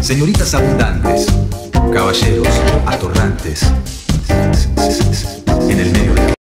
Señoritas abundantes, caballeros atorrantes.